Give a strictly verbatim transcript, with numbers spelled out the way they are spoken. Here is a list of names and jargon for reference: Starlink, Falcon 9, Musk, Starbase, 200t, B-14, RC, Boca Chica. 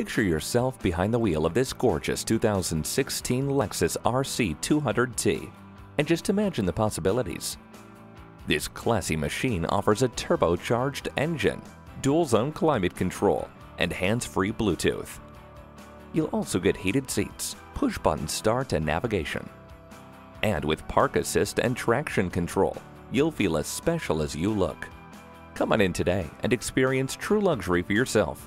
Picture yourself behind the wheel of this gorgeous two thousand sixteen Lexus R C two hundred T, and just imagine the possibilities. This classy machine offers a turbocharged engine, dual-zone climate control, and hands-free Bluetooth. You'll also get heated seats, push-button start and navigation. And with park assist and traction control, you'll feel as special as you look. Come on in today and experience true luxury for yourself.